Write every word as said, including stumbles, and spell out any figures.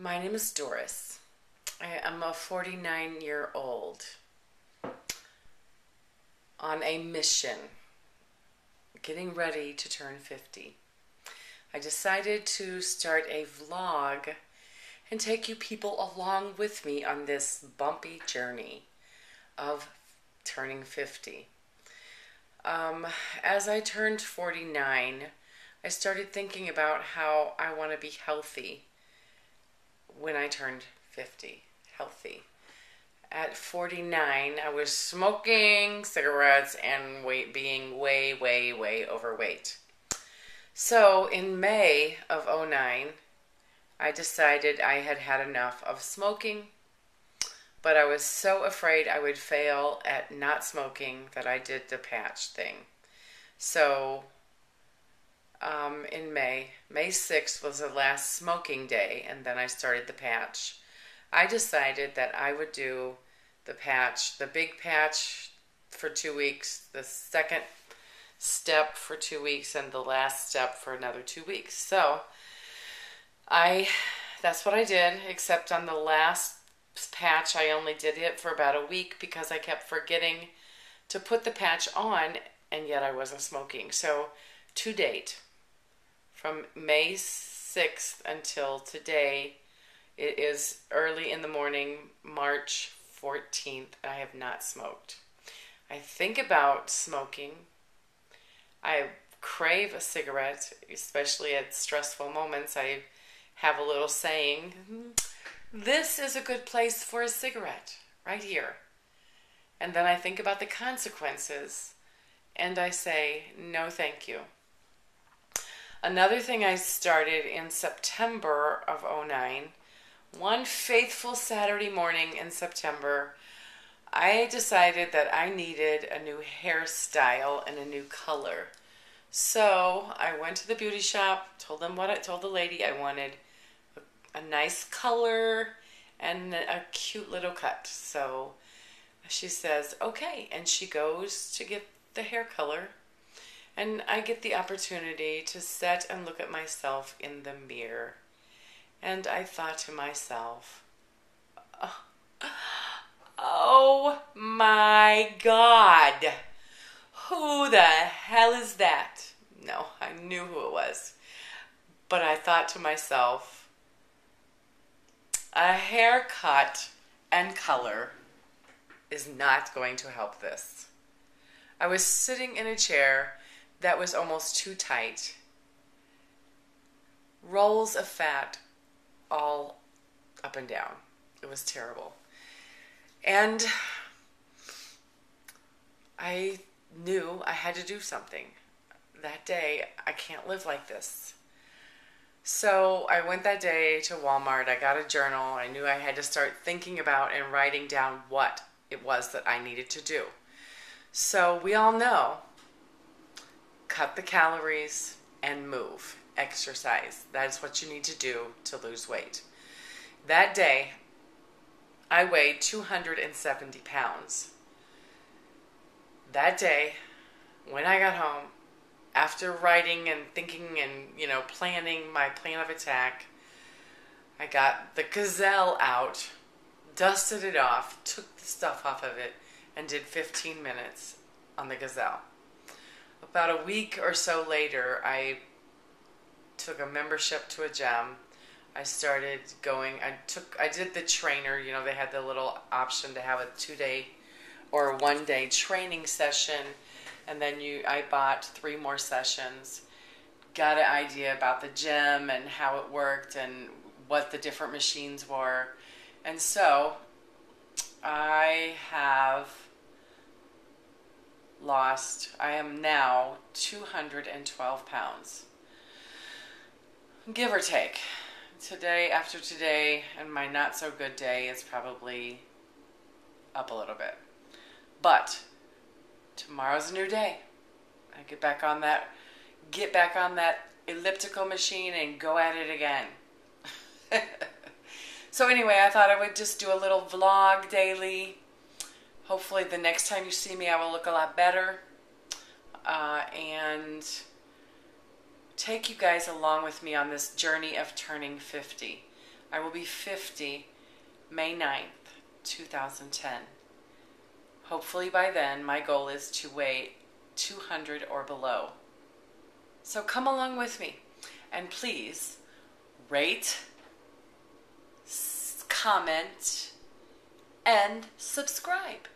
My name is Doris. I am a forty-nine-year-old on a mission, getting ready to turn fifty. I decided to start a vlog and take you people along with me on this bumpy journey of turning fifty. Um, as I turned forty-nine, I started thinking about how I want to be healthy. When I turned fifty, healthy. At forty-nine, I was smoking cigarettes and weight, being way, way, way overweight. So in May of oh nine, I decided I had had enough of smoking, but I was so afraid I would fail at not smoking that I did the patch thing. So Um, in May. May sixth was the last smoking day, and then I started the patch. I decided that I would do the patch, the big patch for two weeks, the second step for two weeks, and the last step for another two weeks. So, I, that's what I did, except on the last patch, I only did it for about a week because I kept forgetting to put the patch on, and yet I wasn't smoking. So, to date, from May sixth until today, it is early in the morning, March fourteenth, and I have not smoked. I think about smoking. I crave a cigarette, especially at stressful moments. I have a little saying, this is a good place for a cigarette, right here. And then I think about the consequences, and I say, no, thank you. Another thing I started in September of oh nine, one faithful Saturday morning in September, I decided that I needed a new hairstyle and a new color. So I went to the beauty shop, told them what I told the lady I wanted, a nice color and a cute little cut. So she says, okay, and she goes to get the hair color. And I get the opportunity to sit and look at myself in the mirror. And I thought to myself, oh, oh my God, who the hell is that? No, I knew who it was. But I thought to myself, a haircut and color is not going to help this. I was sitting in a chair that was almost too tight. Rolls of fat all up and down. It was terrible. And I knew I had to do something. That day, I can't live like this. So I went that day to Walmart. I got a journal. I knew I had to start thinking about and writing down what it was that I needed to do. So we all know, cut the calories and move, exercise. That's what you need to do to lose weight. That day, I weighed two hundred seventy pounds. That day, when I got home, after writing and thinking and, you know, planning my plan of attack, I got the gazelle out, dusted it off, took the stuff off of it, and did fifteen minutes on the gazelle. About a week or so later, I took a membership to a gym. I started going, I took, I did the trainer, you know, they had the little option to have a two day or one day training session. And then you, I bought three more sessions, got an idea about the gym and how it worked and what the different machines were. And so I have lost, I am now two hundred twelve pounds, give or take. Today, after today, and my not so good day, is probably up a little bit. But tomorrow's a new day. I get back on that, get back on that elliptical machine and go at it again. So anyway, I thought I would just do a little vlog daily. Hopefully the next time you see me, I will look a lot better uh, and take you guys along with me on this journey of turning fifty. I will be fifty May ninth, two thousand ten. Hopefully by then, my goal is to weigh two hundred or below. So come along with me, and please rate, comment, and subscribe.